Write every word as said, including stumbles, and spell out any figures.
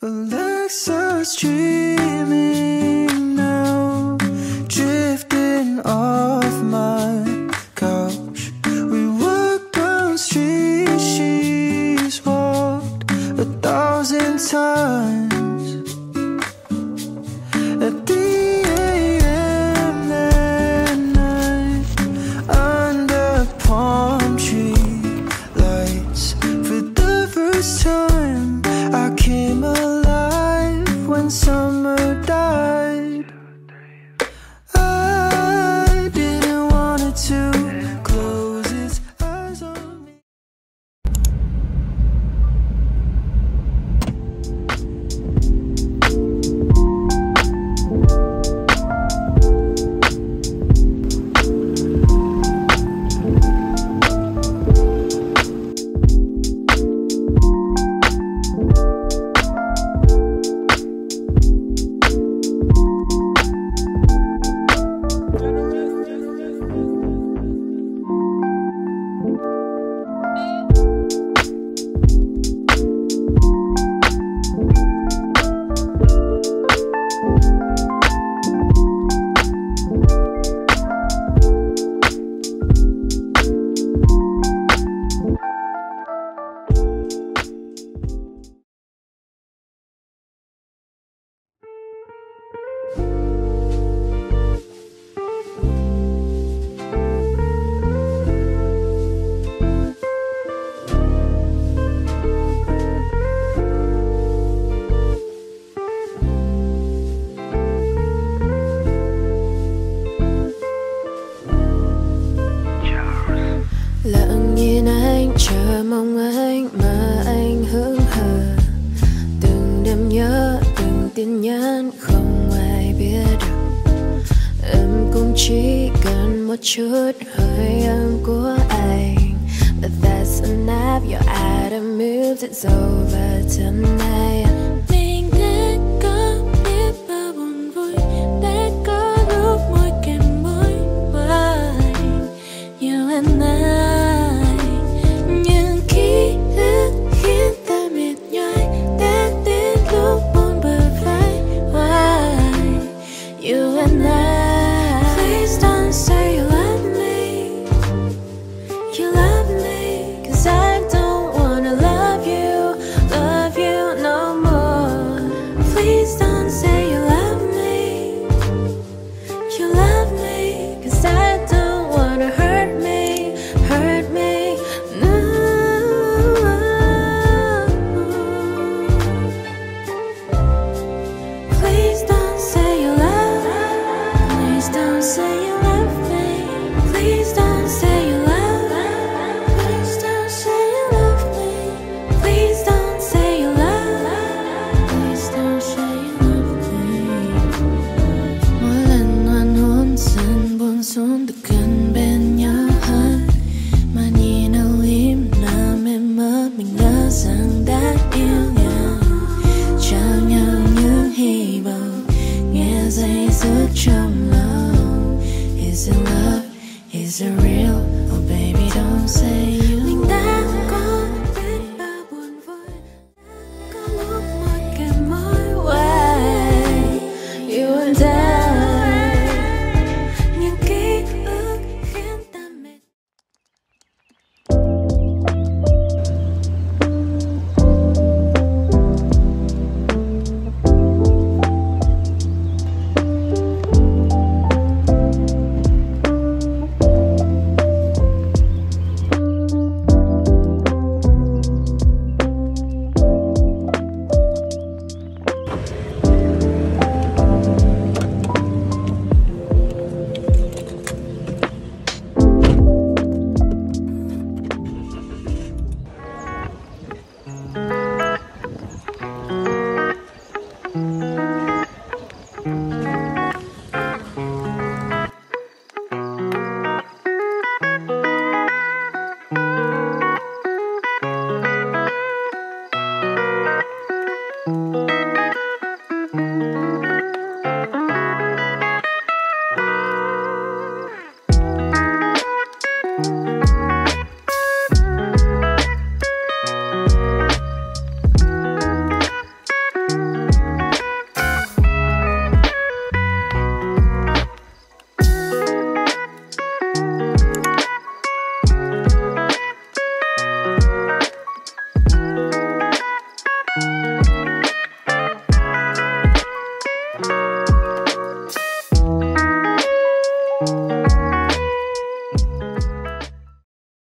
Alexa's dreaming now, drifting off my couch. We walked down street, she's walked a thousand times. At the A M that night, under palm tree lights, for the first time I came alive. Summer died. I didn't want it to close its eyes on me. Tin nhắn không ai biết được. Em cũng chỉ cần một chút hơi ấm của anh. But that's enough, your item moves, it's over tonight. Mình đã có biết bao buồn vui, đã có lúc môi kèm môi của anh. You and I, những ký ức khiến ta mệt nhoài, đã đến lúc buồn bờ. You and I, please don't say you love me, you love me, 'cause I don't wanna love you, love you no more. Is it real? Oh baby, don't say